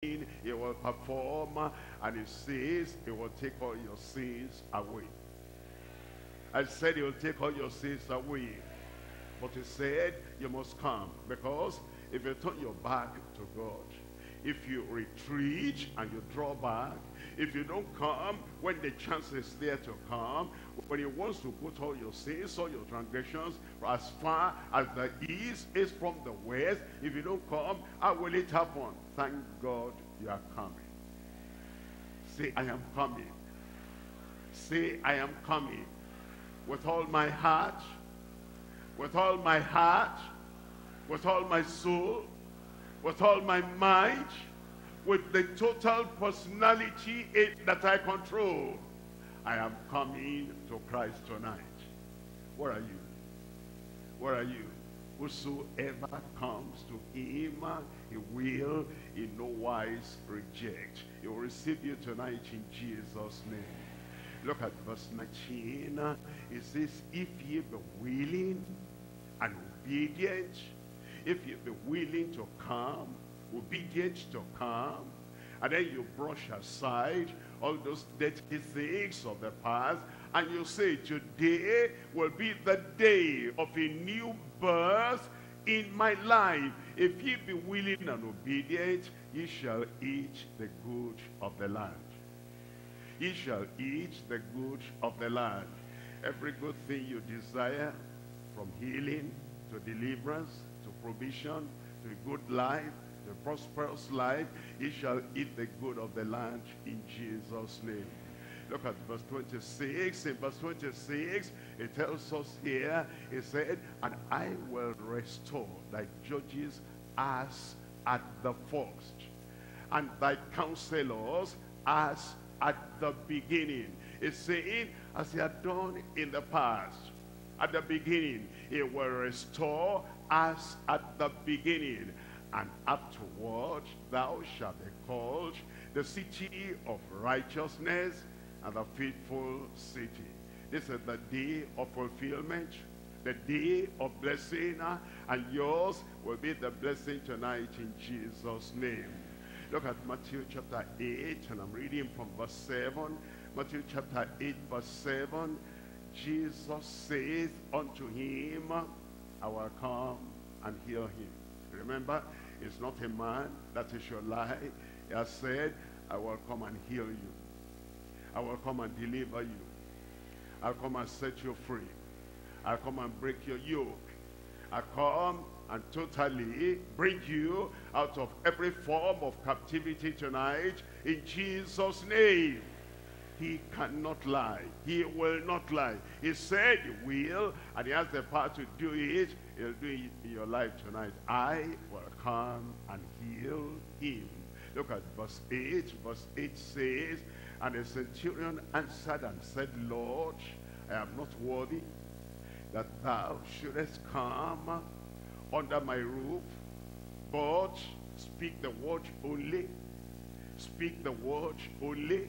He will perform, and he says he will take all your sins away. I said he will take all your sins away, but he said you must come, because if you turn your back to God, if you retreat and you draw back, if you don't come when the chance is there to come, when he wants to put all your sins, all your transgressions, as far as the east is from the west, if you don't come, how will it happen? Thank God you are coming. Say, I am coming. Say, I am coming. With all my heart, with all my heart, with all my soul, with all my mind, with the total personality that I control, I am coming to Christ tonight. Where are you? Where are you? Whosoever comes to him, he will in no wise reject. He will receive you tonight in Jesus' name. Look at verse 19. It says, if ye be willing and obedient, if you be willing to come, obedient to come, and then you brush aside all those dirty things of the past, and you say, today will be the day of a new birth in my life. If ye be willing and obedient, ye shall eat the good of the land. Ye shall eat the good of the land. Every good thing you desire, from healing to deliverance, provision, to a good life, to a prosperous life, he shall eat the good of the land in Jesus' name. Look at verse 26. In verse 26, it tells us here, it said, and I will restore thy judges as at the first, and thy counselors as at the beginning. It's saying, as he had done in the past, at the beginning, he will restore as at the beginning, and afterward thou shalt be called the city of righteousness and the faithful city. This is the day of fulfillment, the day of blessing, and yours will be the blessing tonight in Jesus' name. Look at Matthew chapter 8, and I'm reading from verse 7. Matthew chapter 8, verse 7. Jesus says unto him, I will come and heal him. Remember, it's not a man that he should lie. He has said, I will come and heal you. I will come and deliver you. I'll come and set you free. I'll come and break your yoke. I'll come and totally bring you out of every form of captivity tonight in Jesus' name. He cannot lie. He will not lie. He said he will, and he has the power to do it. He'll do it in your life tonight. I will come and heal him. Look at verse 8. Verse 8 says, and the centurion answered and said, Lord, I am not worthy that thou shouldest come under my roof, but speak the word only. Speak the word only.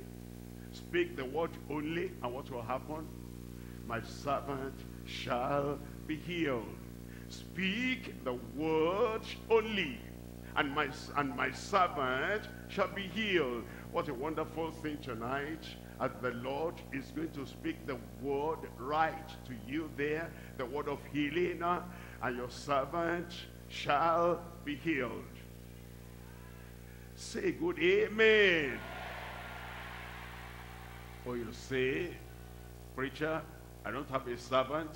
Speak the word only, and what will happen? My servant shall be healed. Speak the word only, and my servant shall be healed. What a wonderful thing tonight, as the Lord is going to speak the word right to you there, the word of healing, and your servant shall be healed. Say good amen. Or you say, preacher, I don't have a servant.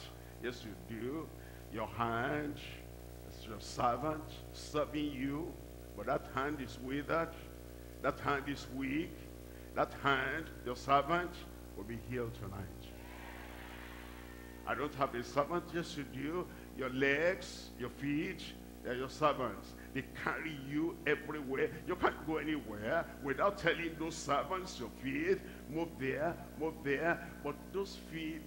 Yes, you do. Your hand is your servant serving you, but that hand is withered. That hand is weak. That hand, your servant, will be healed tonight. I don't have a servant. Yes, you do. Your legs, your feet, they're your servants. They carry you everywhere. You can't go anywhere without telling those servants, your feet, move there, move there. But those feet,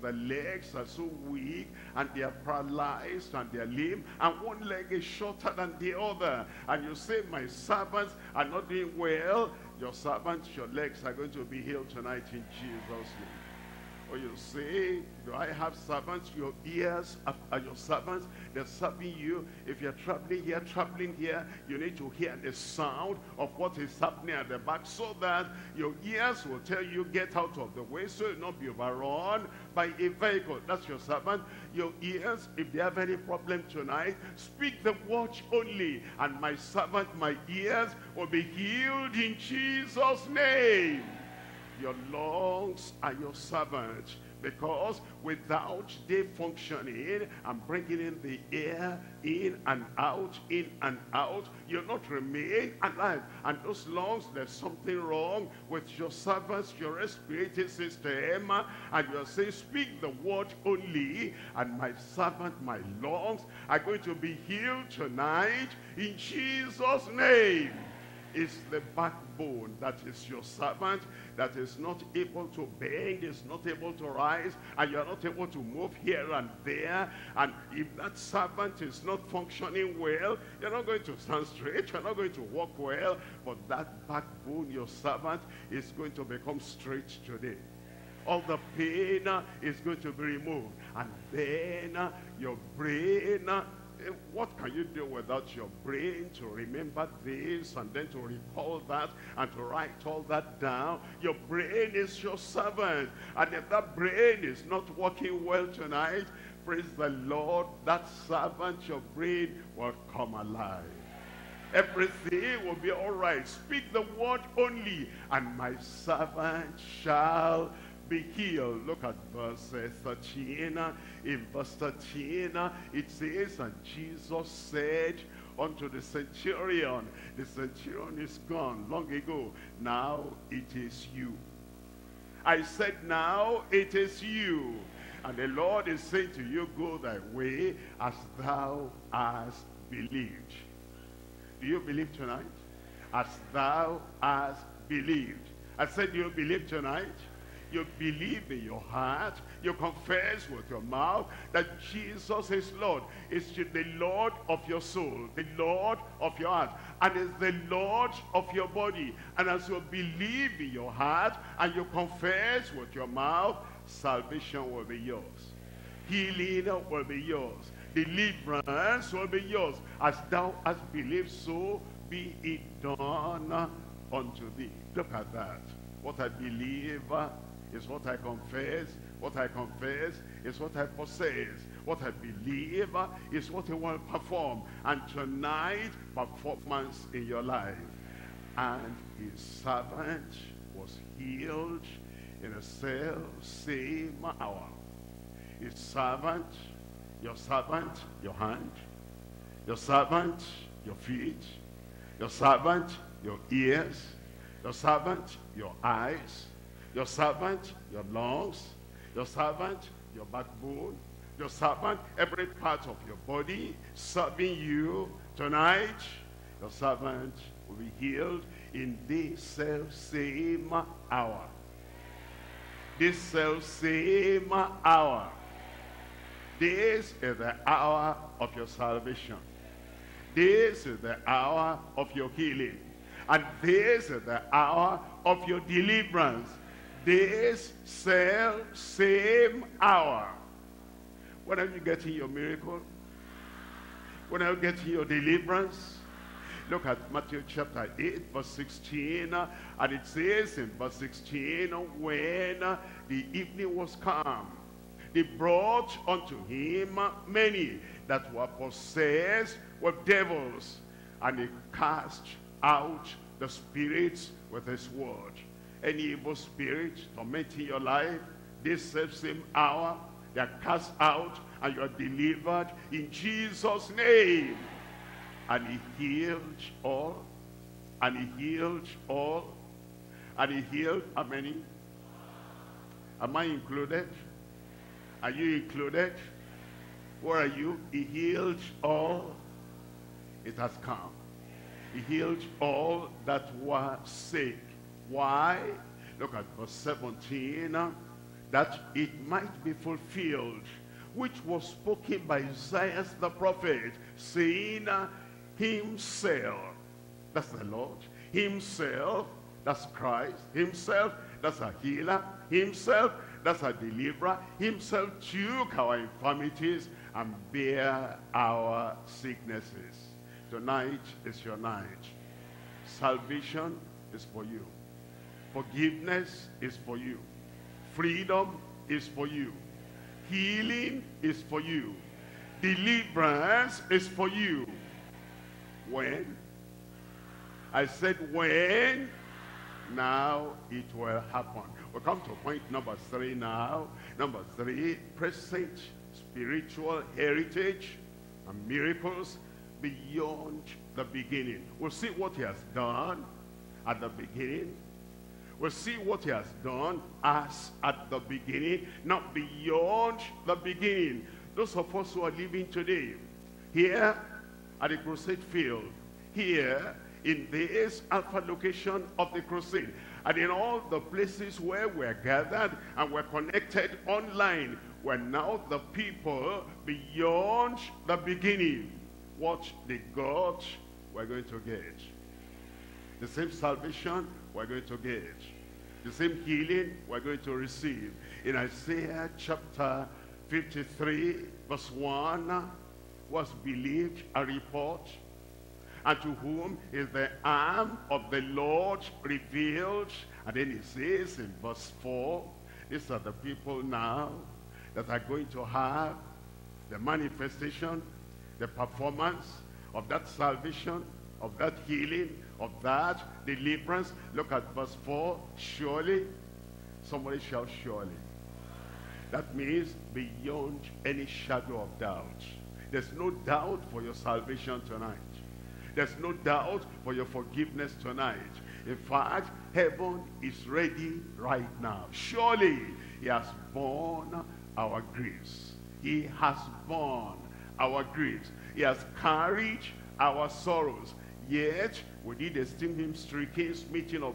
the legs are so weak, and they are paralyzed, and they are lame, and one leg is shorter than the other. And you say, my servants are not doing well. Your servants, your legs are going to be healed tonight in Jesus' name. Or you say, do I have servants? Your ears are your servants. They're serving you. If you're traveling here, you need to hear the sound of what is happening at the back so that your ears will tell you, get out of the way, so you'll not be overrun by a vehicle. That's your servant. Your ears, if they have any problem tonight, speak the watch only, and my servant, my ears will be healed in Jesus' name. Your lungs are your servants, because without they functioning and bringing in the air in and out, you'll not remain alive. And those lungs, there's something wrong with your servants, your respiratory system, and you're saying, speak the word only, and my servant, my lungs are going to be healed tonight in Jesus' name. It's the backbone that is your servant, that is not able to bend, is not able to rise, and you're not able to move here and there. And if that servant is not functioning well, you're not going to stand straight, you're not going to walk well, but that backbone, your servant, is going to become straight today. All the pain is going to be removed. And then your brain, what can you do without your brain to remember this and then to recall that and to write all that down? Your brain is your servant. And if that brain is not working well tonight, praise the Lord, that servant, your brain, will come alive. Everything will be all right. Speak the word only, and my servant shall be healed. Look at verse 13. In verse 13, it says, and Jesus said unto the centurion is gone long ago, now it is you. I said, now it is you. And the Lord is saying to you, go thy way as thou hast believed. Do you believe tonight? As thou hast believed. I said, do you believe tonight? You believe in your heart, you confess with your mouth that Jesus is Lord. Is the Lord of your soul, the Lord of your heart, and is the Lord of your body. And as you believe in your heart and you confess with your mouth, salvation will be yours. Healing will be yours. Deliverance will be yours. As thou hast believed, so be it done unto thee. Look at that. What I believe is what I confess. What I confess is what I possess. What I believe is what I will perform. And tonight, performance in your life. And his servant was healed in the same hour. His servant, your servant, your hand. Your servant, your feet. Your servant, your ears. Your servant, your eyes. Your servant, your lungs. Your servant, your backbone. Your servant, every part of your body serving you tonight. Your servant will be healed in this self-same hour. This self-same hour. This is the hour of your salvation. This is the hour of your healing. And this is the hour of your deliverance. This same hour. When are you getting your miracle? When are you getting your deliverance? Look at Matthew chapter 8, verse 16. And it says in verse 16, when the evening was come, they brought unto him many that were possessed with devils, and he cast out the spirits with his word. Any evil spirit tormenting your life, this same hour, they are cast out and you are delivered in Jesus' name. And he healed all, and he healed all, and he healed how many? Am I included? Are you included? Where are you? He healed all. It has come. He healed all that were sick. Why? Look at verse 17. That it might be fulfilled, which was spoken by Isaiah the prophet, saying, himself, that's the Lord. Himself, that's Christ. Himself, that's a healer. Himself, that's our deliverer, himself took our infirmities and bear our sicknesses. Tonight is your night. Salvation is for you. Forgiveness is for you. Freedom is for you. Healing is for you. Deliverance is for you. When? I said when? Now it will happen. We'll come to point number 3 now. Number 3, present spiritual heritage and miracles beyond the beginning. We'll see what he has done at the beginning. We'll see what he has done as at the beginning, not beyond the beginning. Those of us who are living today, here at the crusade field, here in this Alpha location of the crusade, and in all the places where we're gathered and we're connected online, we're now the people beyond the beginning. What they got, we're going to get. The same salvation we're going to get. The same healing we're going to receive. In Isaiah chapter 53, verse 1, was believed a report, and to whom is the arm of the Lord revealed. And then he says in verse 4, these are the people now that are going to have the manifestation, the performance of that salvation, of that healing, of that deliverance. Look at verse 4. Surely, somebody shall surely. That means beyond any shadow of doubt. There's no doubt for your salvation tonight. There's no doubt for your forgiveness tonight. In fact, heaven is ready right now. Surely, he has borne our griefs. He has borne our griefs. He has carried our sorrows. Yet we did esteem him stricken, smitten of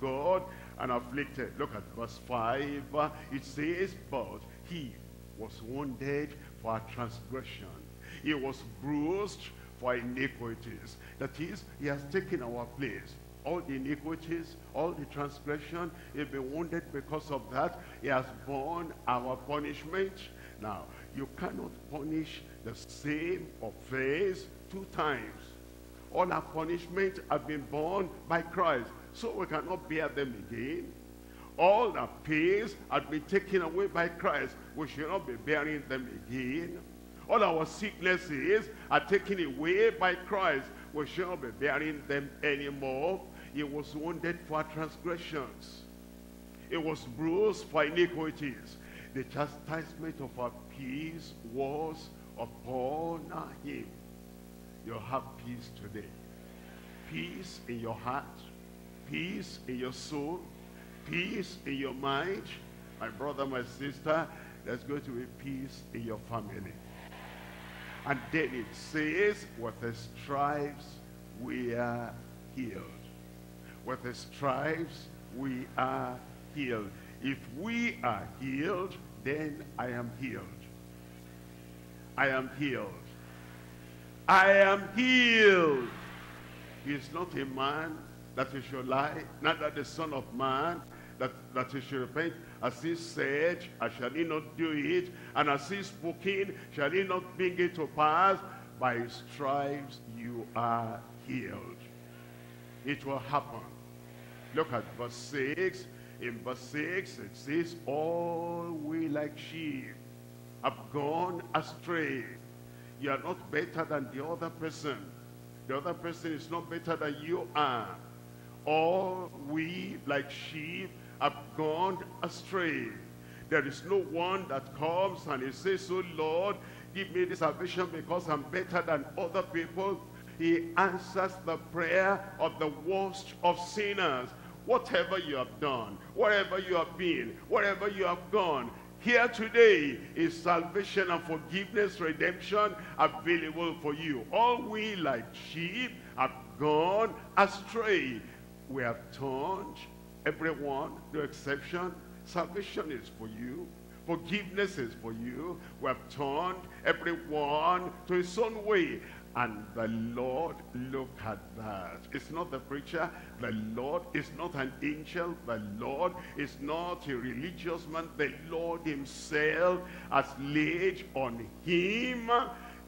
God, and afflicted. Look at verse 5. It says, but he was wounded for our transgression. He was bruised for iniquities. That is, he has taken our place. All the iniquities, all the transgression, he'll be wounded because of that. He has borne our punishment. Now, you cannot punish the same offense 2 times. All our punishment have been borne by Christ, so we cannot bear them again. All our pains have been taken away by Christ. We should not be bearing them again. All our sicknesses are taken away by Christ. We shall not be bearing them anymore. He was wounded for transgressions. He was bruised for iniquities. The chastisement of our peace was upon him. You'll have peace today. Peace in your heart. Peace in your soul. Peace in your mind. My brother, my sister, there's going to be peace in your family. And then it says, with his stripes we are healed. With his stripes we are healed. If we are healed, then I am healed. I am healed. I am healed. He is not a man that he should lie, neither the son of man that he should repent. As he said, I shall he not do it, and as he spoken, shall he not bring it to pass? By his stripes you are healed. It will happen. Look at verse 6. In verse 6 it says, all we like sheep have gone astray. You are not better than the other person. The other person is not better than you are. All we like sheep have gone astray. There is no one that comes and he says, oh Lord, give me this salvation because I'm better than other people. He answers the prayer of the worst of sinners. Whatever you have done, wherever you have been, wherever you have gone, here today is salvation and forgiveness, redemption available for you. All we like sheep have gone astray. We have turned, everyone, no exception. Salvation is for you. Forgiveness is for you. We have turned everyone to his own way. And the Lord looked at that. It's not the preacher. The Lord is not an angel. The Lord is not a religious man. The Lord himself has laid on him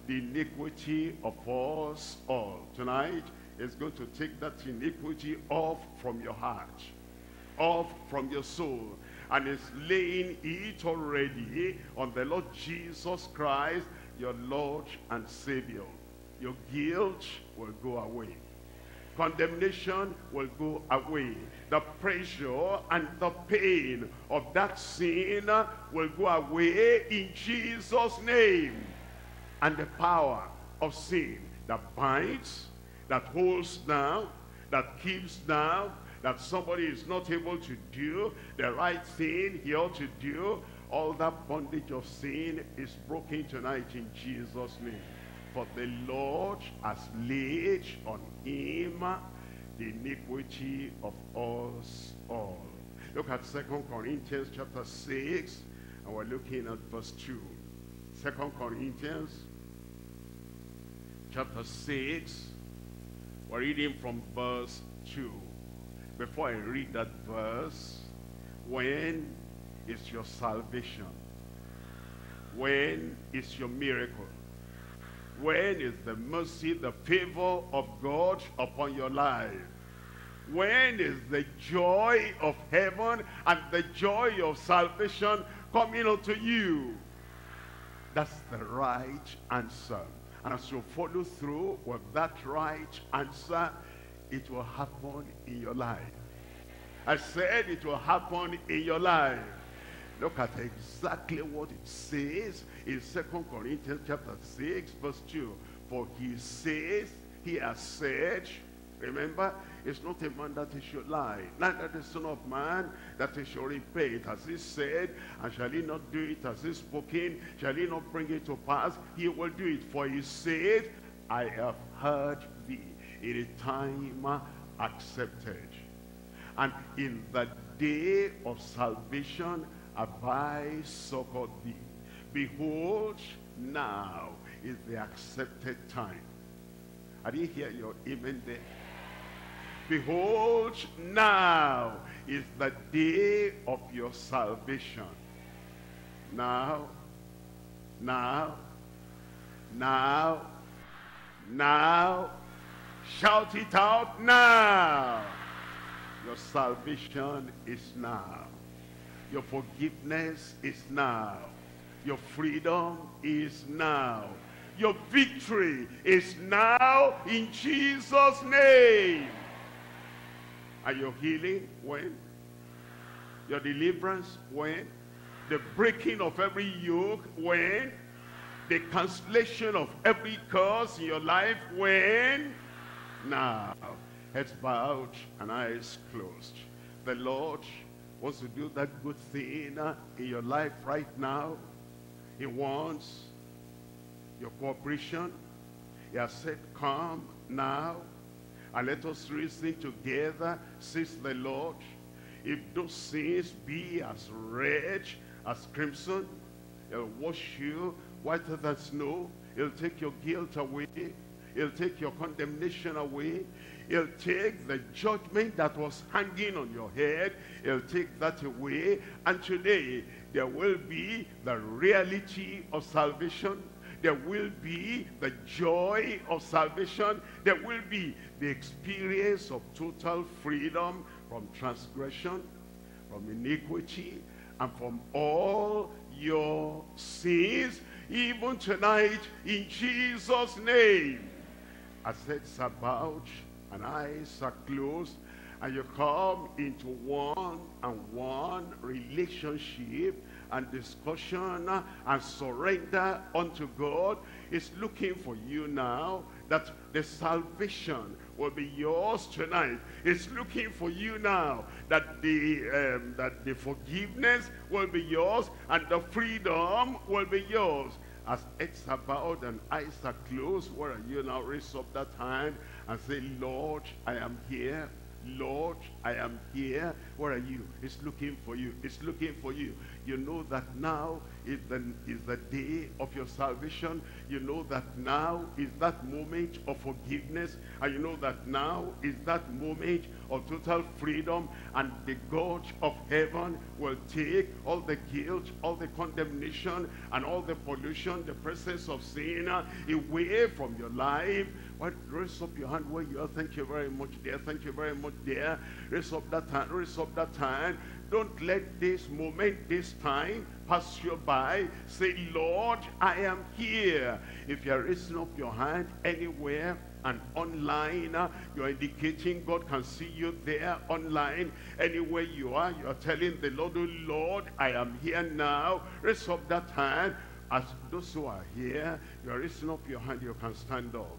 the iniquity of us all. Tonight is going to take that iniquity off from your heart, off from your soul, and is laying it already on the Lord Jesus Christ, your Lord and Savior. Your guilt will go away. Condemnation will go away. The pressure and the pain of that sin will go away in Jesus' name. And the power of sin that binds, that holds down, that keeps down, that somebody is not able to do the right thing he ought to do, all that bondage of sin is broken tonight in Jesus' name. For the Lord has laid on him the iniquity of us all. Look at 2 Corinthians chapter 6, and we're looking at verse 2. 2 Corinthians chapter 6, we're reading from verse 2. Before I read that verse, when is your salvation? When is your miracle? When is the mercy, the favor of God upon your life? When is the joy of heaven and the joy of salvation coming unto you? That's the right answer. And as you follow through with that right answer, it will happen in your life. I said it will happen in your life. Look at exactly what it says in 2 Corinthians chapter 6, verse 2. For he says, he has said, remember, it's not a man that he should lie, neither the Son of Man that he should repent. As he said, and shall he not do it? As he spoken, shall he not bring it to pass? He will do it. For he said, I have heard thee in a time accepted, and in the day of salvation have I succored thee. Behold, now is the accepted time. I didn't hear your amen there. Behold, now is the day of your salvation. Now. Shout it out now. Your salvation is now. Your forgiveness is now. Your freedom is now. Your victory is now in Jesus' name. And your healing, when? Your deliverance, when? The breaking of every yoke, when? The cancellation of every curse in your life, when? Now. Heads bowed and eyes closed. The Lord wants to do that good thing in your life right now. He wants your cooperation. He has said, come now and let us reason together, says the Lord. If those sins be as red as crimson, he'll wash you whiter than snow. He'll take your guilt away. He'll take your condemnation away. He'll take the judgment that was hanging on your head. He'll take that away. And today, there will be the reality of salvation. There will be the joy of salvation. There will be the experience of total freedom from transgression, from iniquity, and from all your sins, even tonight, in Jesus' name. As it's about and eyes are closed, and you come into one-on-one relationship and discussion and surrender unto God. It's looking for you now that the salvation will be yours tonight. It's looking for you now that the forgiveness will be yours and the freedom will be yours. As it's about and eyes are closed, where are you now? Raise up that hand and say, Lord, I am here. Lord, I am here. Where are you? It's looking for you. It's looking for you. You know that now is the day of your salvation. You know that now is that moment of forgiveness. And you know that now is that moment of total freedom. And the God of heaven will take all the guilt, all the condemnation, and all the pollution, the presence of sin away from your life. What? Raise up your hand where you are. Thank you very much, dear. Thank you very much, dear. Raise up that hand. Raise up that hand. Don't let this moment, this time, pass you by. Say, Lord, I am here. If you are raising up your hand anywhere and online, you're indicating God can see you there online. Anywhere you are, you're telling the Lord, oh Lord, I am here now. Raise up that hand. As those who are here, you're raising up your hand, you can stand up.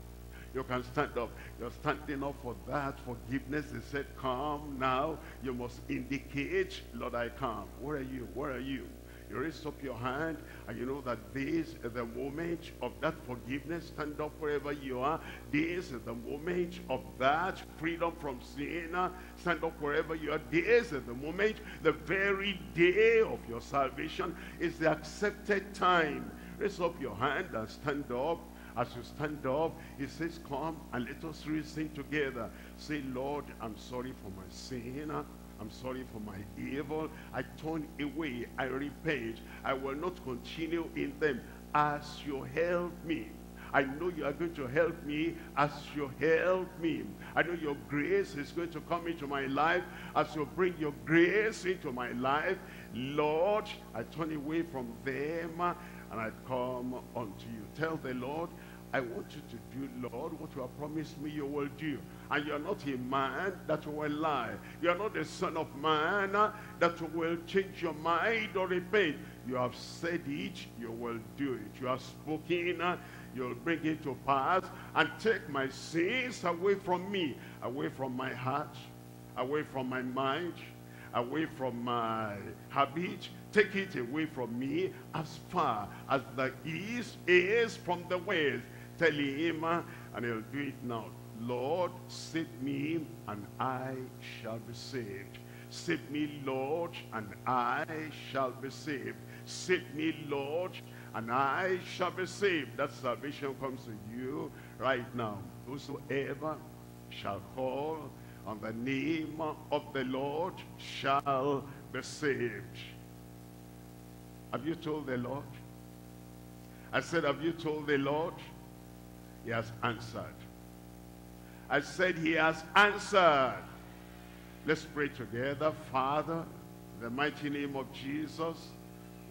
You can stand up. You're standing up for that forgiveness. He said, come now. You must indicate, Lord, I come. Where are you? Where are you? You raise up your hand, and you know that this is the moment of that forgiveness. Stand up wherever you are. This is the moment of that freedom from sin. Stand up wherever you are. This is the moment, the very day of your salvation is the accepted time. Raise up your hand and stand up. As you stand up, he says, come and let us reason together. Say, Lord, I'm sorry for my sin. I'm sorry for my evil. I turn away. I repent. I will not continue in them. As you help me. I know you are going to help me as you help me. I know your grace is going to come into my life as you bring your grace into my life. Lord, I turn away from them and I come unto you. Tell the Lord, I want you to do, Lord, what you have promised me you will do. And you are not a man that will lie. You are not a son of man that will change your mind or repent. You have said it, you will do it. You have spoken, you'll bring it to pass. And take my sins away from me, away from my heart, away from my mind, away from my habit. Take it away from me as far as the east is from the west. Tell him, and he'll do it now. Lord, save me, and I shall be saved. Save me, Lord, and I shall be saved. Save me, Lord, and I shall be saved. That salvation comes to you right now. Whosoever shall call on the name of the Lord shall be saved. Have you told the Lord? I said, have you told the Lord? He has answered. I said, he has answered. Let's pray together. Father, in the mighty name of Jesus,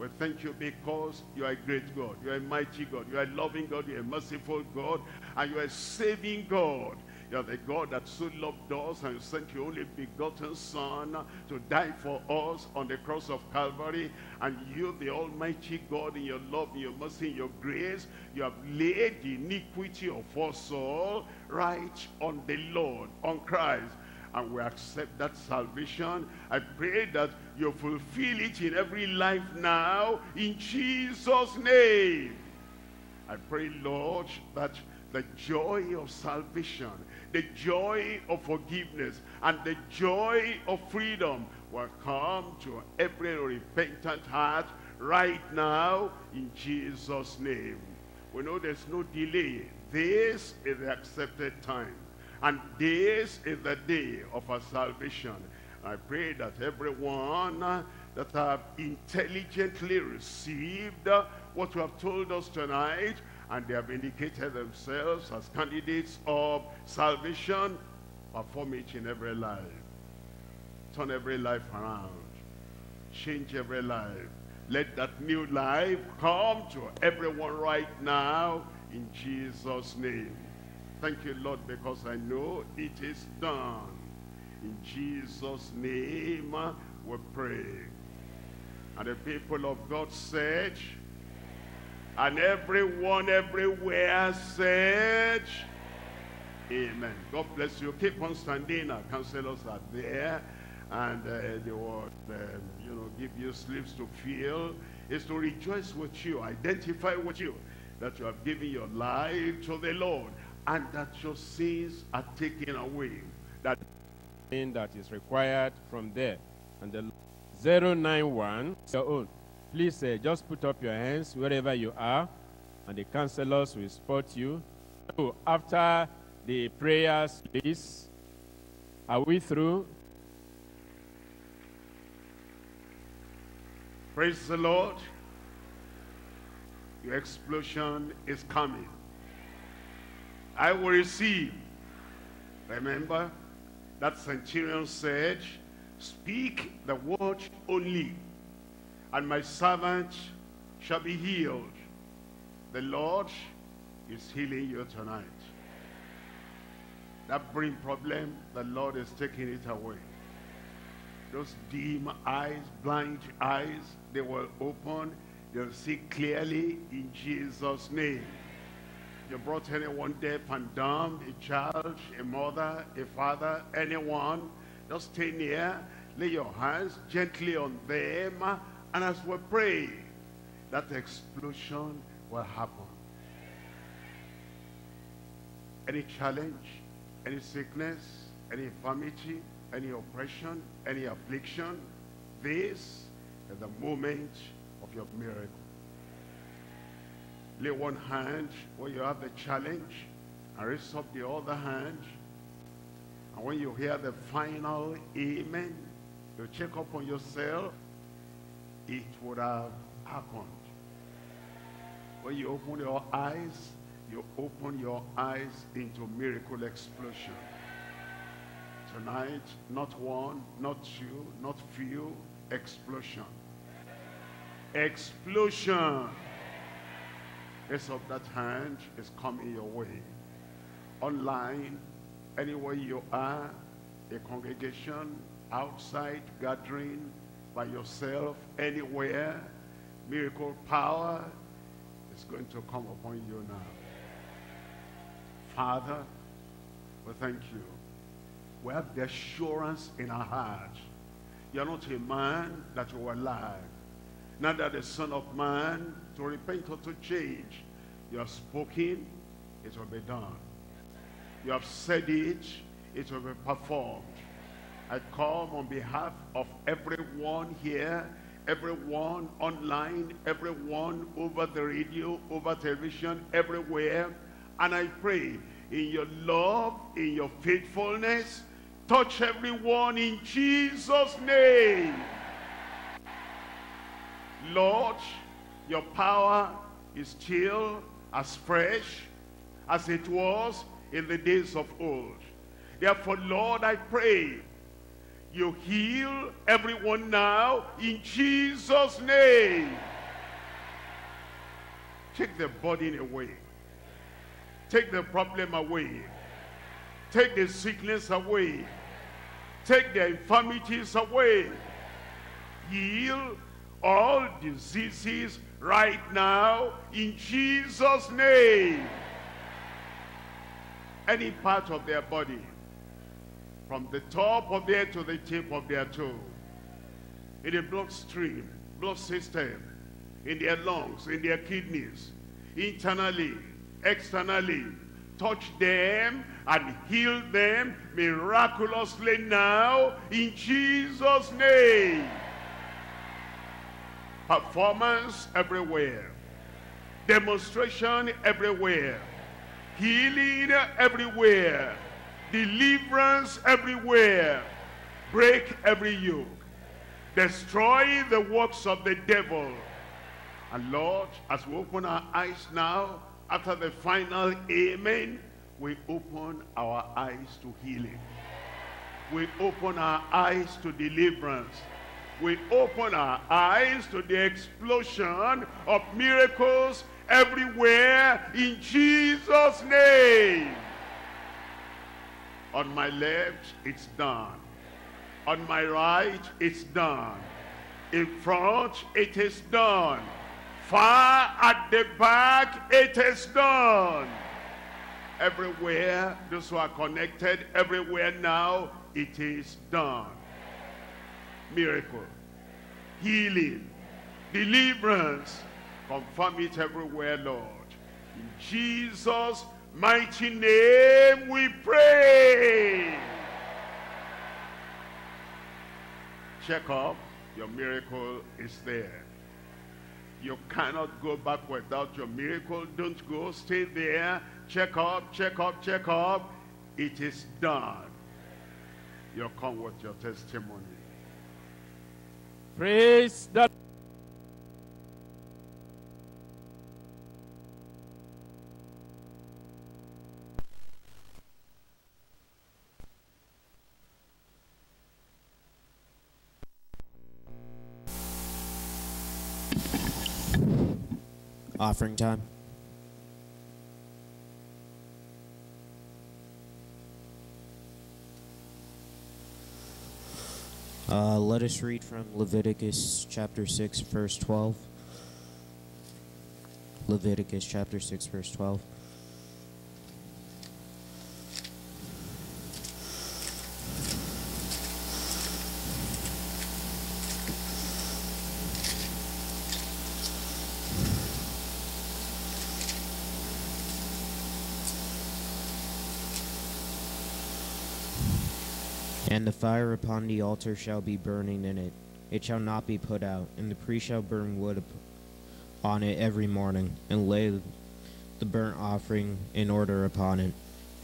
we thank you because you are a great God. You are a mighty God. You are a loving God. You are a merciful God. And you are a saving God. You are the God that so loved us and sent your only begotten Son to die for us on the cross of Calvary. And you, the Almighty God, in your love, in your mercy, in your grace, you have laid the iniquity of us all right on the Lord, on Christ. And we accept that salvation. I pray that you fulfill it in every life now, in Jesus' name. I pray, Lord, that the joy of salvation, the joy of forgiveness, and the joy of freedom will come to every repentant heart right now in Jesus' name. We know there's no delay. This is the accepted time, and this is the day of our salvation. I pray that everyone that have intelligently received what you have told us tonight, and they have indicated themselves as candidates of salvation, perform it in every life. Turn every life around. Change every life. Let that new life come to everyone right now in Jesus' name. Thank you, Lord, because I know it is done. In Jesus' name we pray. And the people of God said, and everyone everywhere said, amen. God bless you. Keep on standing. Our counselors are there, and they will you know, give you slips to fill. It's to rejoice with you, identify with you, that you have given your life to the Lord, and that your sins are taken away. That everything that is required from there. And the 091, your own. Please just put up your hands wherever you are, and the counselors will support you. So after the prayers, please, are we through? Praise the Lord. Your explosion is coming. I will receive. Remember that centurion said, "Speak the word only, and my servant shall be healed." The Lord is healing you tonight. That brain problem, the Lord is taking it away. Those dim eyes, blind eyes, they will open. You'll see clearly in Jesus' name. You brought anyone deaf and dumb, a child, a mother, a father, anyone, just stay near, lay your hands gently on them, and as we pray, that explosion will happen. Any challenge, any sickness, any infirmity, any oppression, any affliction, this is the moment of your miracle. Lay one hand where you have the challenge and raise up the other hand. And when you hear the final amen, you check up on yourself. It would have happened. When you open your eyes, you open your eyes into miracle explosion. Tonight, not one, not two, not few, explosion. Explosion. Raise up that hand, is coming your way. Online, anywhere you are, a congregation, outside, gathering, by yourself, anywhere, miracle power is going to come upon you now. Father, we thank you. We have the assurance in our heart. You are not a man that you are alive, neither the Son of Man to repent or to change. You have spoken, it will be done. You have said it, it will be performed. I come on behalf of everyone here, everyone online, everyone over the radio, over television, everywhere. And I pray in your love, in your faithfulness, touch everyone in Jesus' name. Lord, your power is still as fresh as it was in the days of old. Therefore, Lord, I pray you heal everyone now in Jesus' name. Take the burden away. Take the problem away. Take the sickness away. Take the infirmities away. Heal all diseases right now in Jesus' name. Any part of their body, from the top of their to the tip of their toe, in the bloodstream, blood system, in their lungs, in their kidneys, internally, externally, touch them and heal them miraculously now in Jesus' name. Performance everywhere, demonstration everywhere, healing everywhere, deliverance everywhere. Break every yoke, destroy the works of the devil. And Lord, as we open our eyes now, after the final amen, we open our eyes to healing. We open our eyes to deliverance. We open our eyes to the explosion of miracles everywhere in Jesus' name. On my left, it's done. On my right, it's done. In front, it is done. Far at the back, it is done. Everywhere, those who are connected, everywhere now, it is done. Miracle, healing, deliverance, confirm it everywhere, Lord. In Jesus' mighty name we pray. checkup, your miracle is there. You cannot go back without your miracle. Don't go, stay there. Check up, check up, check up. It is done. You'll come with your testimony. Praise the Lord. Offering time. Let us read from Leviticus chapter 6, verse 12. Leviticus chapter 6, verse 12. And the fire upon the altar shall be burning in it. It shall not be put out, and the priest shall burn wood on it every morning, and lay the burnt offering in order upon it.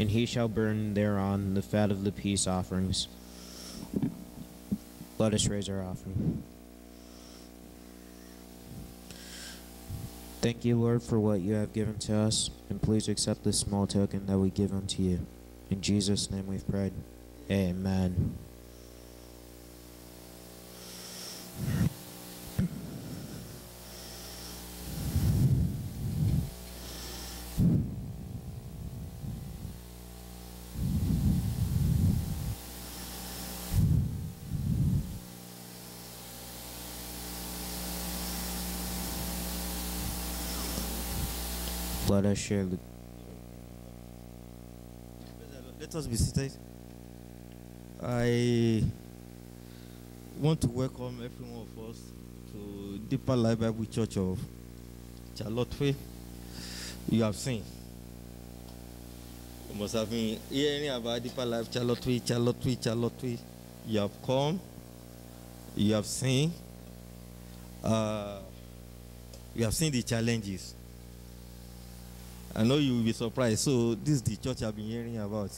And he shall burn thereon the fat of the peace offerings. Let us raise our offering. Thank you, Lord, for what you have given to us, and please accept this small token that we give unto you. In Jesus' name we've prayed. Amen. Let us share the... Let us be seated. I want to welcome every one of us to Deeper Life Bible Church of Charlottesville. You have seen. You must have been hearing about Deeper Life Charlottesville, Charlottesville, Charlottesville. You have come. You have seen. You have seen the challenges. I know you will be surprised. So this is the church I've been hearing about.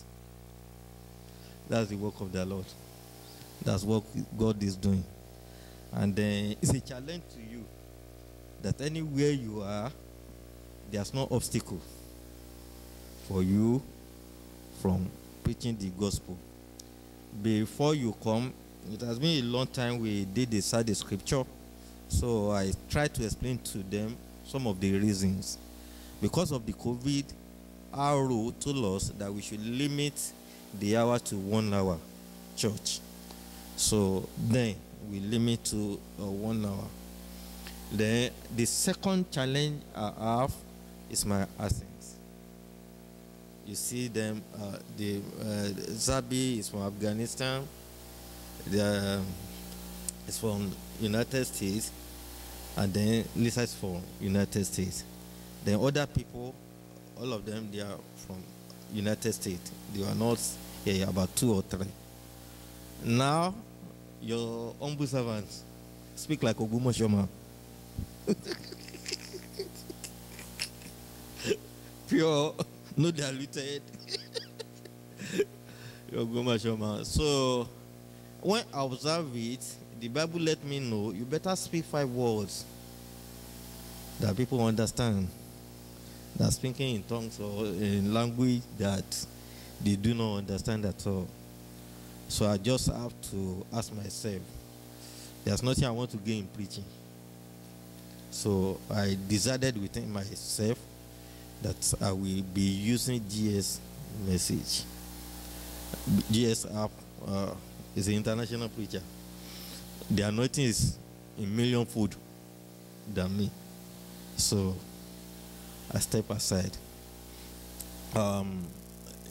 That's the work of the Lord. That's what God is doing. And then it's a challenge to you that anywhere you are, there's no obstacle for you from preaching the gospel. Before you come, it has been a long time we did the study scripture. So I tried to explain to them some of the reasons. Because of the COVID, our rule told us that we should limit the hour to 1 hour church. So then we limit to 1 hour. Then the second challenge I have is my accents. You see them, Zabi is from Afghanistan, it's from United States, and then Lisa is from United States. Then other people, all of them, they are from United States. They are not here, about 2 or 3. Now, your humble servants speak like Ogumoshoma. Pure, no diluted. Ogumoshoma. So, when I observe it, the Bible let me know, you better speak 5 words that people understand. They're speaking in tongues or in language that they do not understand at all. So I just have to ask myself, there's nothing I want to gain in preaching. So I decided within myself that I will be using GS message. GS app is an international preacher. The anointing is a millionfold than me. So I step aside.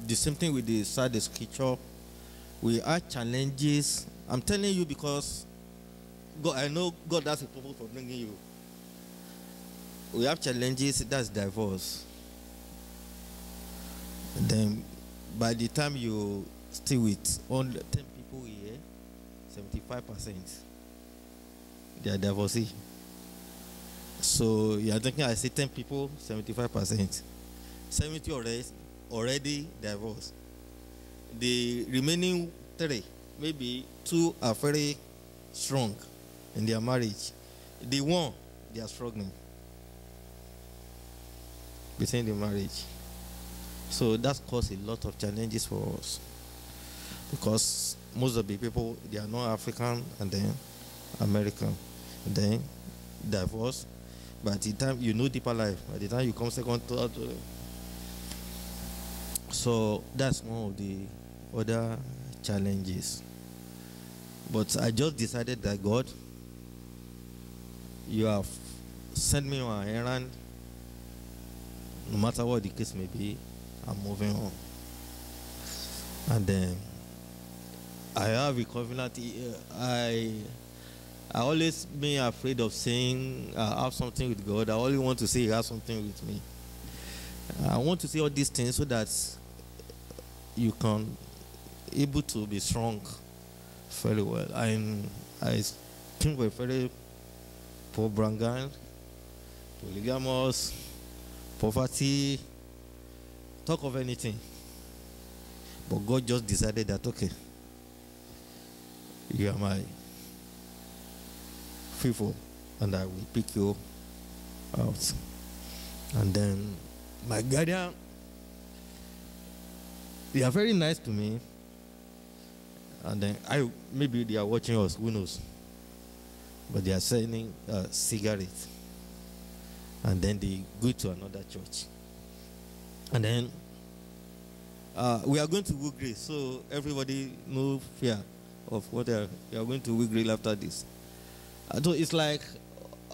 The same thing with the Sunday scripture. We have challenges. I'm telling you because God, I know God has a purpose for bringing you. We have challenges. That's divorce. Then by the time you stay with 10 people here, 75%. They are divorcee. So you are thinking I see 10 people, 75%. 70 already divorced. The remaining 3, maybe 2 are very strong in their marriage. The one, they are struggling within the marriage. So that's caused a lot of challenges for us, because most of the people, they are not African and then American, and then divorce. By the time you know Deeper Life, by the time you come second, third. So that's one of the other challenges. But I just decided that God, you have sent me on an errand. No matter what the case may be, I'm moving on. And then I have a covenant. I always been afraid of saying I have something with God. I only want to say He has something with me. I want to say all these things so that you can able to be strong very well. I think we're very poor Brangan, polygamous, poverty, talk of anything. But God just decided that, okay, you are my faithful, and I will pick you out. And then my guardian, they are very nice to me. And then maybe they are watching us, who knows? But they are selling cigarettes. And then they go to another church. And then we are going to Wood Green, so everybody, no fear of what they are going to Wood Green after this. So it's like,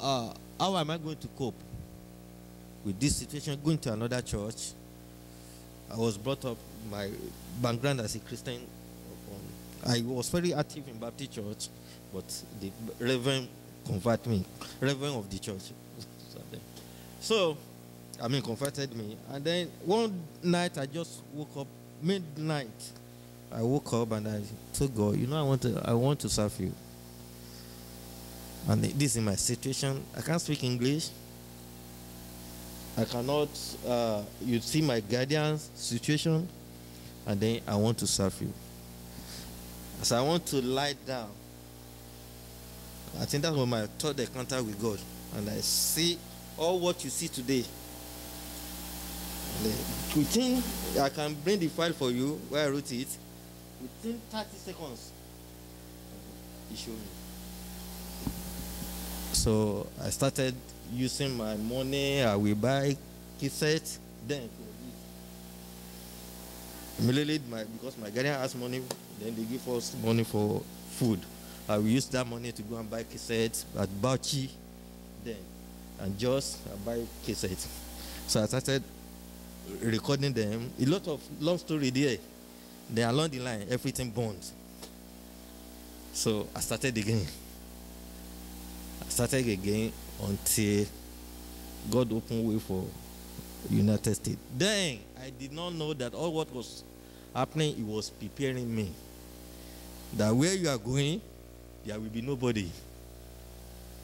how am I going to cope with this situation? Going to another church. I was brought up, my background as a Christian. I was very active in Baptist church, but the Reverend converted me, Reverend of the church. So, I mean, converted me. And then one night I just woke up, midnight. I woke up and I told God, you know, I want to serve you. And this is my situation. I can't speak English. I cannot, you see my guardian's situation, and then I want to serve you. So I want to lie down. I think that was my third encounter with God. And I see all what you see today. Within, I can bring the file for you where I wrote it. Within 30 seconds, He showed me. So I started using my money. I will buy cassettes. Then immediately, because my guardian has money, then they give us money for food. I will use that money to go and buy cassettes at Bauchi. Then and just buy cassettes. So I started recording them. A lot of long story there. Then along the line, everything burns. So I started again. Until God opened way for United States. Then I did not know that all what was happening, it was preparing me. That where you are going, there will be nobody.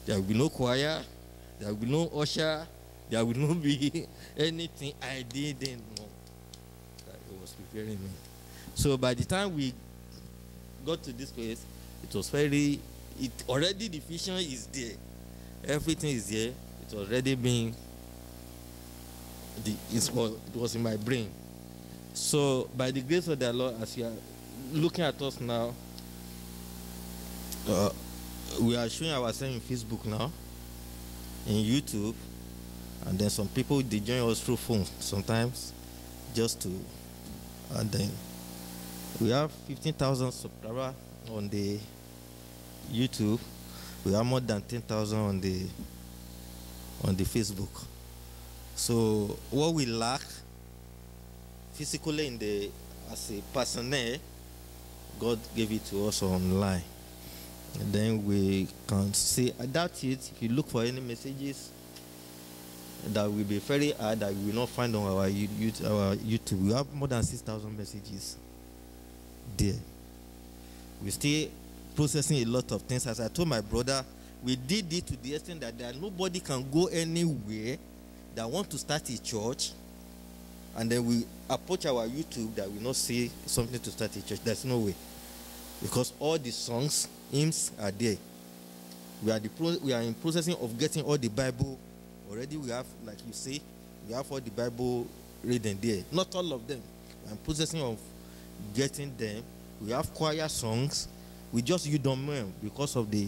There will be no choir. There will be no usher. There will not be anything. I didn't know that it was preparing me. So by the time we got to this place, it was very. It already, the vision is there. Everything is there. It's already been. It was in my brain. So by the grace of the Lord, as you are looking at us now, we are showing ourselves in Facebook now, in YouTube, and then some people, they join us through phone sometimes, just to, and then we have 15,000 subscribers on the YouTube. We have more than 10,000 on the Facebook. So what we lack physically as a personnel, God gave it to us online. And then we can see that's it. If you look for any messages that will be very hard, that you will not find on our YouTube. We have more than 6,000 messages there. We still processing a lot of things. As I told my brother, we did it to the extent that nobody can go anywhere that want to start a church, and then we approach our YouTube that will not say something to start a church. There's no way, because all the songs, hymns are there. We are in processing of getting all the Bible. Already we have, like you say, we have all the Bible reading there. Not all of them. We are in processing of getting them. We have choir songs. We just use them because of the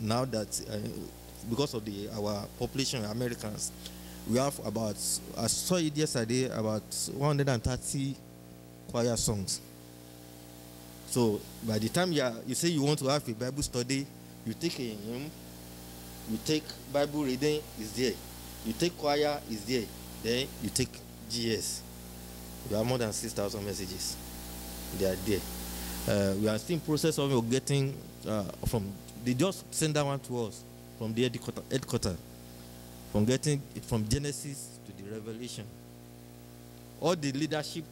now that because of the our population Americans. We have about, I saw it yesterday, about 130 choir songs. So by the time you say you want to have a Bible study, you take a hymn, you take Bible reading, is there. You take choir, is there. Then you take GS. We have more than 6,000 messages. They are there. We are still in process of getting from, they just send that one to us from the headquarters. From getting it from Genesis to the Revelation. All the leadership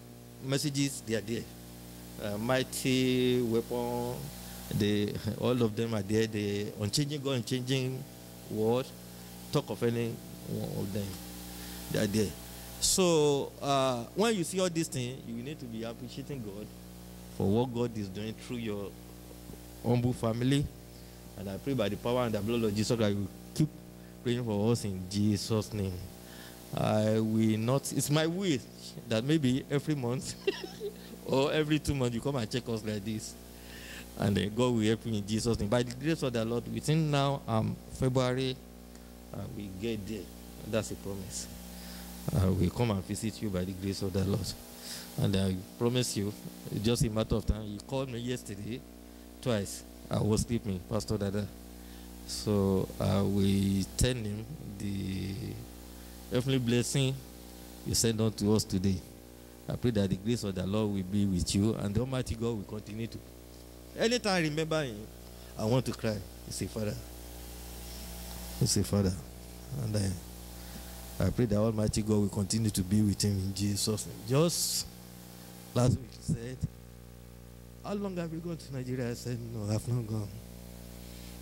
messages, they are there. Mighty weapon, all of them are there. The unchanging God, unchanging word, talk of any one of them, they are there. So when you see all these things, you need to be appreciating God for what God is doing through your humble family. And I pray by the power and the blood of Jesus that you keep praying for us in Jesus' name. I will not, it's my wish that maybe every month or every 2 months you come and check us like this, and then God will help you in Jesus' name. By the grace of the Lord, within now February, we get there. That's a promise. We'll come and visit you by the grace of the Lord. And I promise you, it's just a matter of time. You called me yesterday twice. I was sleeping, Pastor Dada. So we tell him the heavenly blessing you sent on to us today. I pray that the grace of the Lord will be with you, and the Almighty God will continue to. Anytime I remember him, I want to cry. You say, Father. You say, Father. And I pray that Almighty God will continue to be with him in Jesus' name. Just last week he said, how long have you gone to Nigeria? I said, no, I have not gone.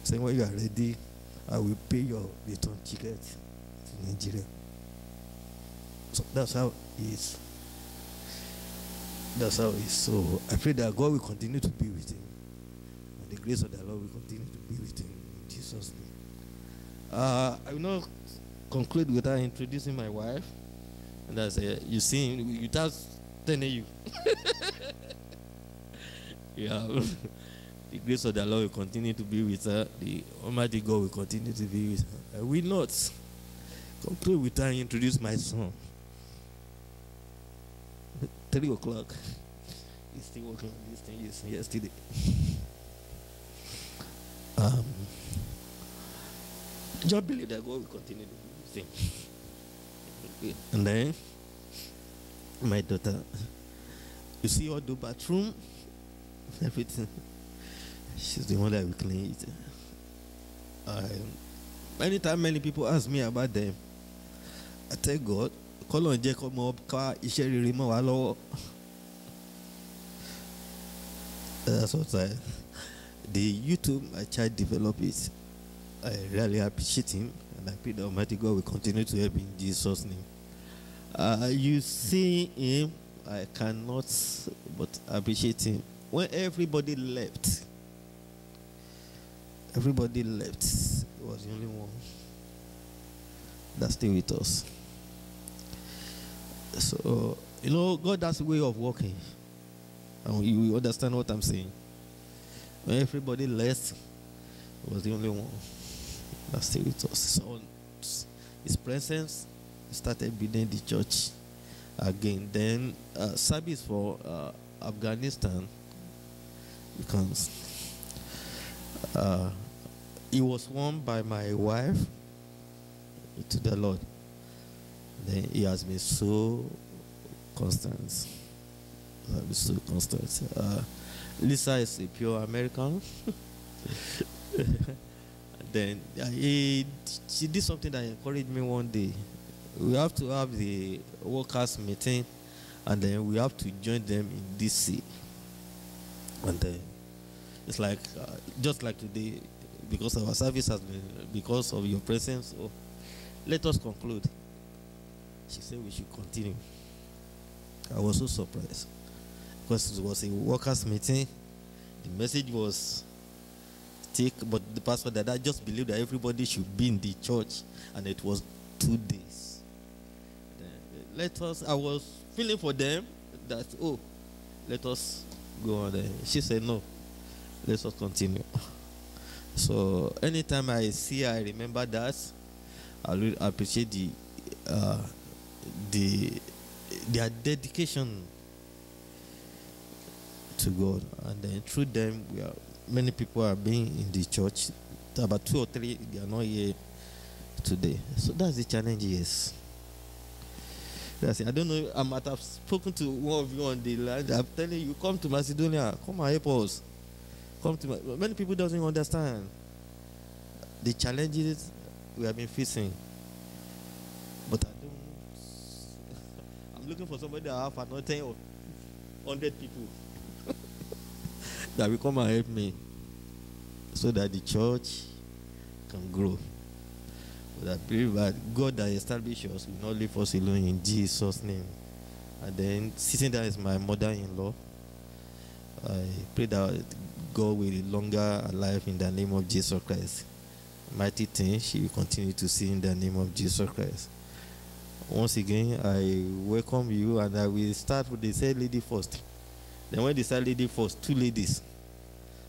Saying, when you are ready, I will pay your return ticket to Nigeria. So that's how it is. That's how it is. So I pray that God will continue to be with him. And the grace of the Lord will continue to be with him in Jesus' name. I will not conclude without introducing my wife. And I say, you see, without telling you. Yeah. The grace of the Lord will continue to be with her. The Almighty God will continue to be with her. I will not conclude with her and introduce my son. 3 o'clock. He's still working on this thing yesterday. Just believe that God will continue to be with him. And then, my daughter, you see all the bathroom, everything. She's the one that will clean it. Anytime many people ask me about them, I tell God, call on Jacob Mobka, Isheri Rimo, hello. That's what the YouTube, my child developed it. I really appreciate him, and I pray the Almighty God will continue to help in Jesus' name. You see him, I cannot but appreciate him. When everybody left, it was the only one that stayed with us. So, you know, God has a way of working. And you understand what I'm saying. When everybody left, it was the only one that stayed with us. So, his presence started building the church again. Then, service for Afghanistan becomes. It was won by my wife to the Lord. Then he has been so constant. Lisa is a pure American. Then she did something that encouraged me one day. We have to have the workers meeting, and then we have to join them in DC. And then It's like, just like today, because our service has been, because of your presence, oh, let us conclude. She said we should continue. I was so surprised, because it was a workers' meeting. The message was thick, but the pastor that I just believed that everybody should be in the church, and it was 2 days. Let us, I was feeling for them that, oh, let us go on there. She said, no, let us continue. So anytime I see her, I remember that. I really appreciate their dedication to God, and then through them, we are, many people are being in the church. About 2 or 3, they are not here today. So that's the challenge, yes. That's it. I don't know. I might have spoken to one of you on the land. I'm telling you, come to Macedonia. Come and help us. Come to many people doesn't understand the challenges we have been facing. But I don't. I'm looking for somebody that have another 10 or 100 people that will come and help me, so that the church can grow. But I pray that God that established us will not leave us alone in Jesus' name. And then sitting there is my mother-in-law. I pray that God will be longer alive in the name of Jesus Christ. Mighty things she will continue to see in the name of Jesus Christ. Once again, I welcome you, and I will start with the third lady first. Then when the third lady first, 2 ladies.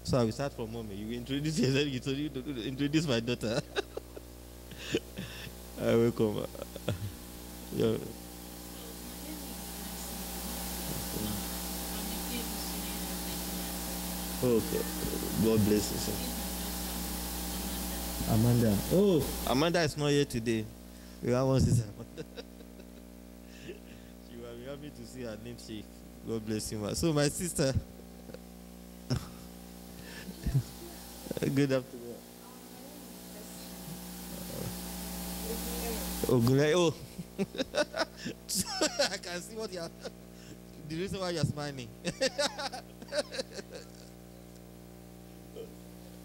So I will start from mommy. You introduce yourself, you introduce my daughter. I welcome her. Yeah. Okay. God bless you, sir. Amanda. Oh, Amanda is not here today. We have one sister. She will help me to see her name shake. God bless you, ma. So, my sister. Good afternoon. Oh, good. Oh. I can see what you are. The reason why you are smiling.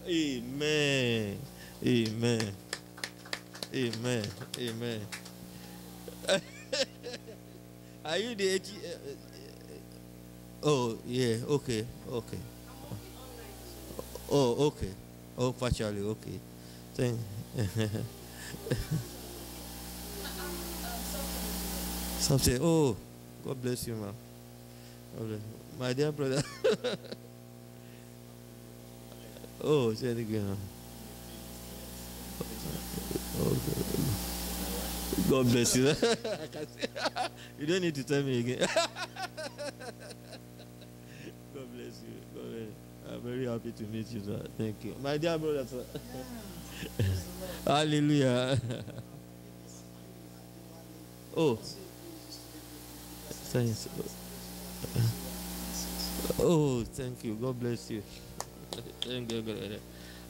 Amen. Amen. Amen. Amen. Are you the AG? Oh, yeah. Okay. Okay. Oh, okay. Oh, partially. Okay. Thank you. Something. Oh, God bless you, ma'am. My dear brother. Oh, say it again. Okay. God bless you. You don't need to tell me again. God bless you. God bless you. I'm very happy to meet you, sir. Thank you. My dear brother, sir. Yeah. Hallelujah. Oh. Thanks. Oh, thank you. God bless you.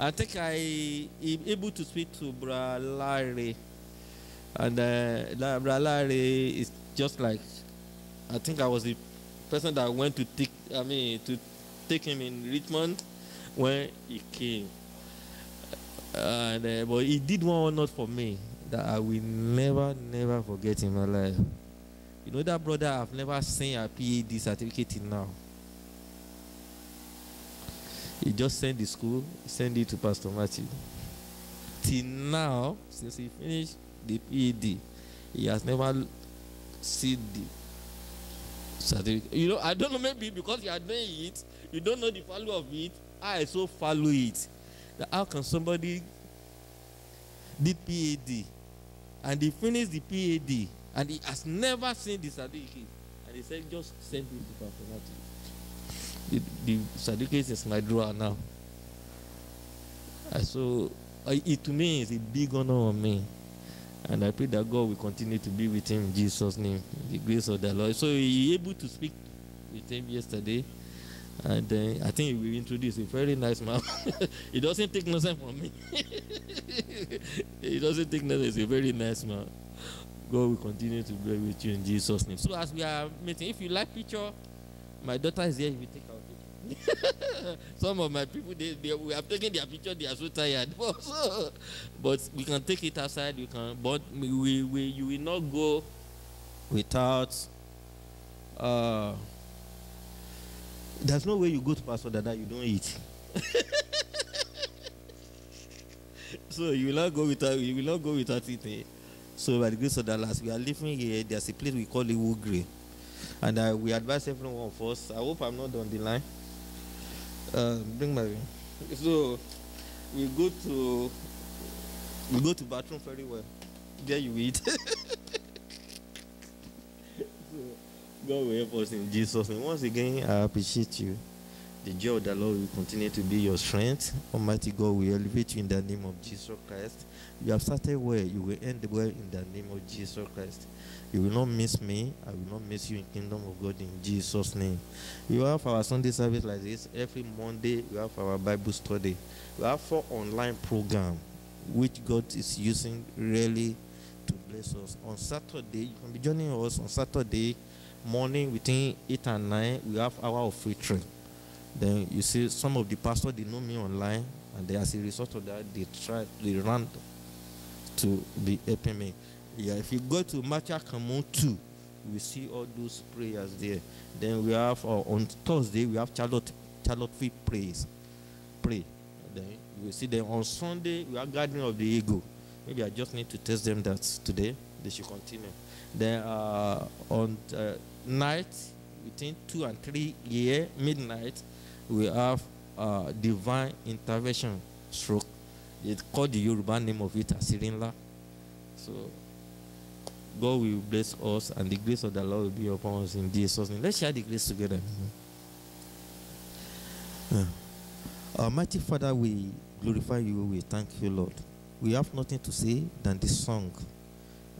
I think I am able to speak to Bra Larry, and Bra Larry is just like, I think I was the person that went to take, to take him in Richmond when he came. And but he did one note for me that I will never forget in my life. You know that brother, I've never seen a PhD certificate till now. He just sent the school, send it to Pastor Matthew. Till now, since he finished the PhD, he has never seen the certificate. You know, I don't know, maybe because you are doing it, you don't know the value of it. I so follow it. That how can somebody did PhD and he finished the PhD and he has never seen the certificate? And he said, just send it to Pastor Matthew. The certificate is my drawer now. And so it to me is a big honor on me. And I pray that God will continue to be with him in Jesus' name, in the grace of the Lord. So he able to speak with him yesterday. And then I think we introduced a very nice man. It doesn't take nothing from me. It doesn't take nothing. It's a very nice man. God will continue to be with you in Jesus' name. So as we are meeting, if you like picture, my daughter is here, if you take our picture. Some of my people, we have taken their picture, they are so tired. But we can take it outside, you can, but you will not go without. There's no way you go to Pastor Dada, you don't eat. So you will not go without eating. So by the grace of the Lord, we are living here. There's a place we call it Wood Green. And we advise everyone of us. I hope I'm not on the line. Bring my. So we go to bathroom very well. There you eat. So God will help us in Jesus' name. Once again, I appreciate you. The joy of the Lord will continue to be your strength. Almighty God will elevate you in the name of Jesus Christ. You have started well. You will end well in the name of Jesus Christ. You will not miss me. I will not miss you in the kingdom of God in Jesus' name. We have our Sunday service like this. Every Monday, we have our Bible study. We have 4 online programs, which God is using really to bless us. On Saturday, you can be joining us on Saturday morning between 8 and 9. We have hour of free training. Then you see some of the pastors, they know me online, and they, as a result of that, they ran to be helping me. Yeah, if you go to Matcha Kamon 2, we see all those prayers there. Then we have on Thursday, we have Charlottesville praise. Pray. Then you see them on Sunday, we are gathering of the ego. Maybe I just need to test them that today they should continue. Then on night, between 2 and 3 a.m. midnight, we have divine intervention stroke. It's called the Yoruba name of it, Asirinla. So God will bless us, and the grace of the Lord will be upon us in Jesus' name. Let's share the grace together. Almighty Father, we glorify you. We thank you, Lord. We have nothing to say than the song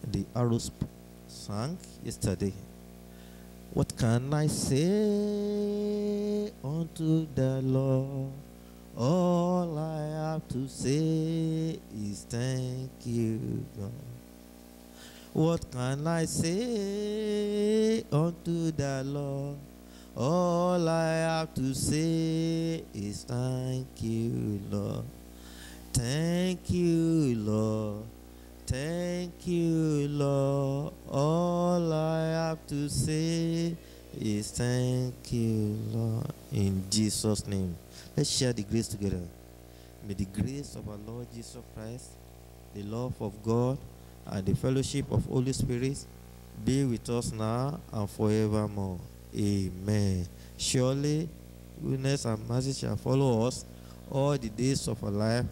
the arrows sang yesterday. What can I say unto the Lord? All I have to say is thank you, God. What can I say unto the Lord? All I have to say is thank you, Lord. Thank you, Lord. Thank you, Lord. All I have to say is thank you, Lord. In Jesus' name. Let's share the grace together. May the grace of our Lord Jesus Christ, the love of God, and the fellowship of Holy Spirit be with us now and forevermore. Amen. Surely, goodness and mercy shall follow us all the days of our life,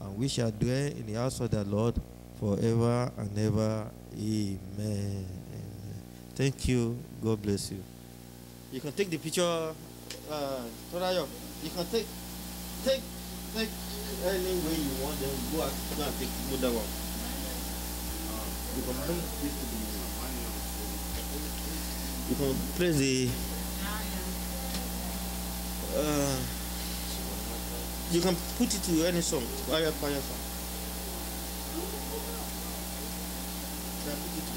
and we shall dwell in the house of the Lord forever and ever. Amen. Amen. Thank you. God bless you. You can take the picture. You can take any way you want, then go and take another one. You can bring this to the you can place the you can put it to any song, fire song. You can put it to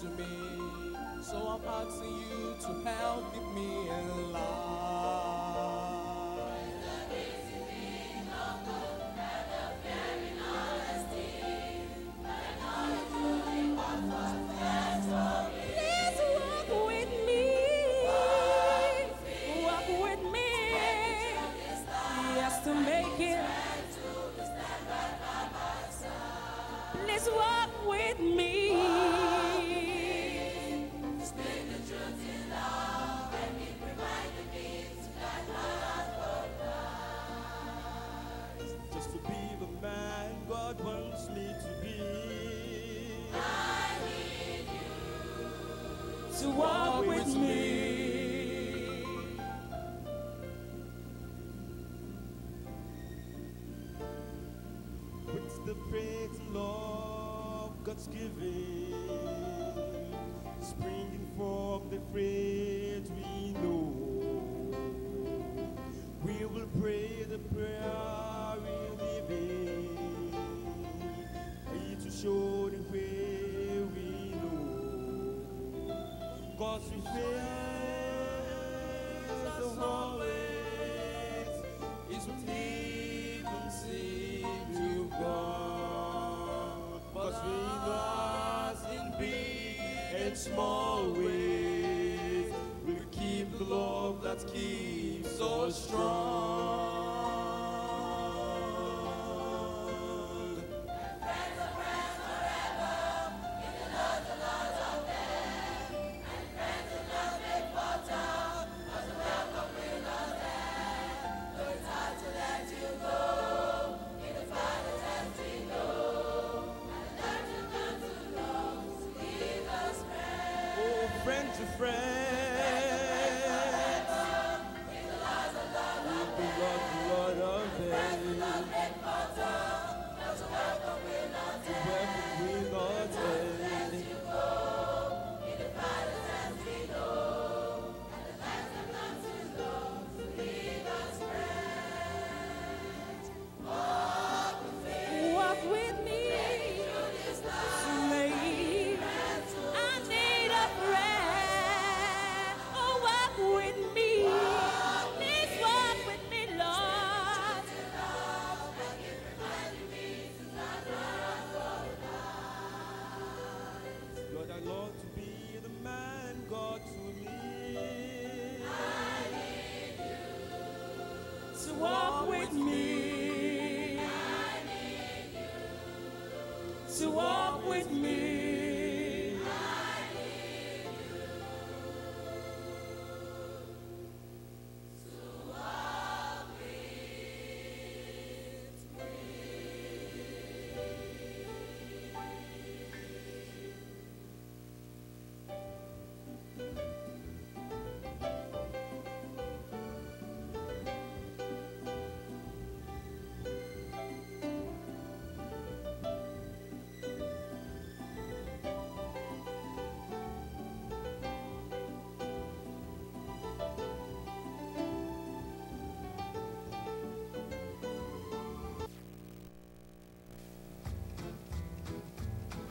to me. So I'm asking you to help with me in life. It's a crazy thing, not good, and a very honesty. And I truly want what's best for me. Please walk with me. Walk with me. Yes, to make it. Please walk with me. To walk with me. With the faith and love God's giving, springing forth the faith we know, we will pray the prayer we're living, pray to show the way. Cause we face as always is what we conceive to God. But we mustn't be in small ways. We'll keep the love that keeps us strong.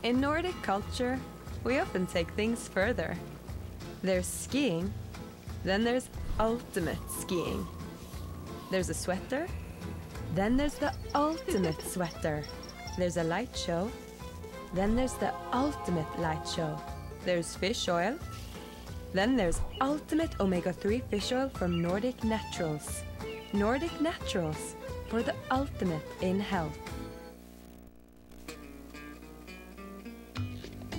In Nordic culture, we often take things further. There's skiing, then there's ultimate skiing. There's a sweater, then there's the ultimate sweater. There's a light show, then there's the ultimate light show. There's fish oil, then there's ultimate omega-3 fish oil from Nordic Naturals. Nordic Naturals, for the ultimate in health.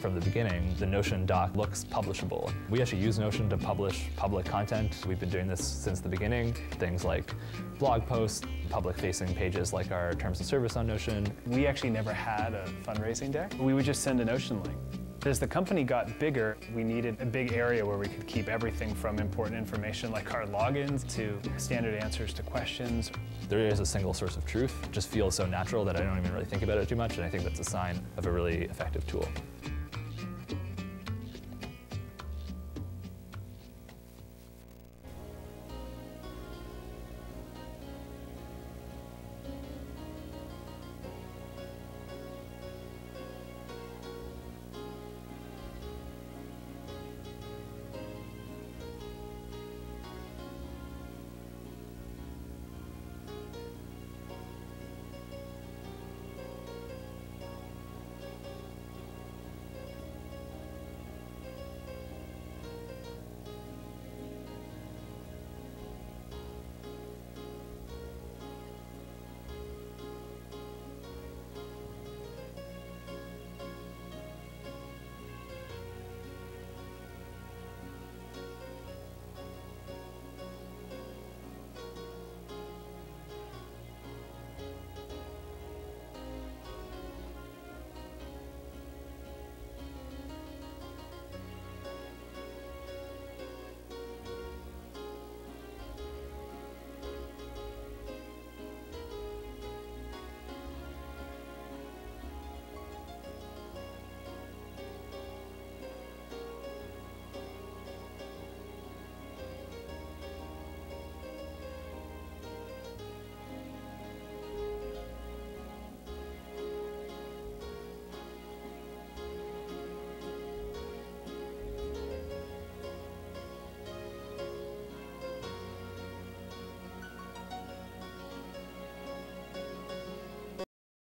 From the beginning, the Notion doc looks publishable. We actually use Notion to publish public content. We've been doing this since the beginning. Things like blog posts, public-facing pages like our terms of service on Notion. We actually never had a fundraising deck. We would just send a Notion link. As the company got bigger, we needed a big area where we could keep everything from important information like our logins to standard answers to questions. There is a single source of truth. It just feels so natural that I don't even really think about it too much, and I think that's a sign of a really effective tool.